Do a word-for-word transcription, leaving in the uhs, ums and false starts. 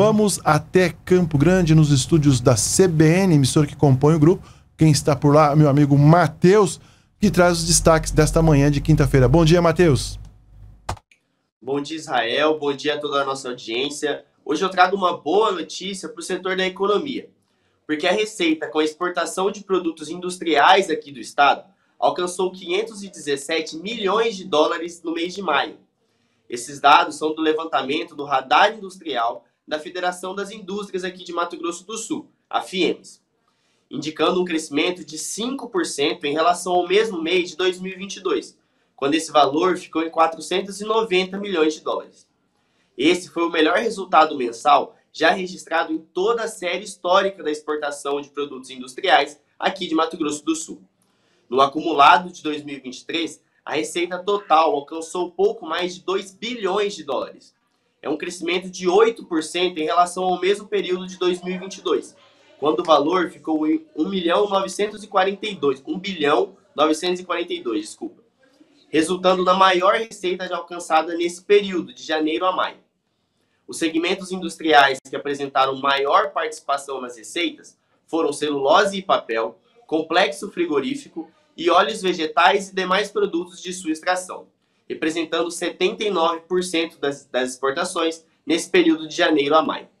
Vamos até Campo Grande, nos estúdios da C B N, emissora que compõe o grupo. Quem está por lá, meu amigo Matheus, que traz os destaques desta manhã de quinta-feira. Bom dia, Matheus. Bom dia, Israel. Bom dia a toda a nossa audiência. Hoje eu trago uma boa notícia para o setor da economia, porque a receita com a exportação de produtos industriais aqui do estado alcançou quinhentos e dezessete milhões de dólares no mês de maio. Esses dados são do levantamento do radar industrial da Federação das Indústrias aqui de Mato Grosso do Sul, a FIEMS, indicando um crescimento de cinco por cento em relação ao mesmo mês de dois mil e vinte e dois, quando esse valor ficou em quatrocentos e noventa milhões de dólares. Esse foi o melhor resultado mensal já registrado em toda a série histórica da exportação de produtos industriais aqui de Mato Grosso do Sul. No acumulado de dois mil e vinte e três, a receita total alcançou pouco mais de dois bilhões de dólares. É um crescimento de oito por cento em relação ao mesmo período de dois mil e vinte e dois, quando o valor ficou em um bilhão novecentos e quarenta e dois, desculpa, resultando na maior receita já alcançada nesse período, de janeiro a maio. Os segmentos industriais que apresentaram maior participação nas receitas foram celulose e papel, complexo frigorífico e óleos vegetais e demais produtos de sua extração, representando setenta e nove por cento das, das exportações nesse período de janeiro a maio.